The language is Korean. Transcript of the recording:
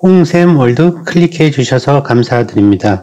홍샘월드 클릭해 주셔서 감사드립니다.